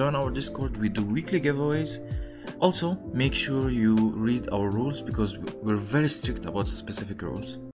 join our Discord. We do weekly giveaways. Also, make sure you read our rules because we're very strict about specific rules.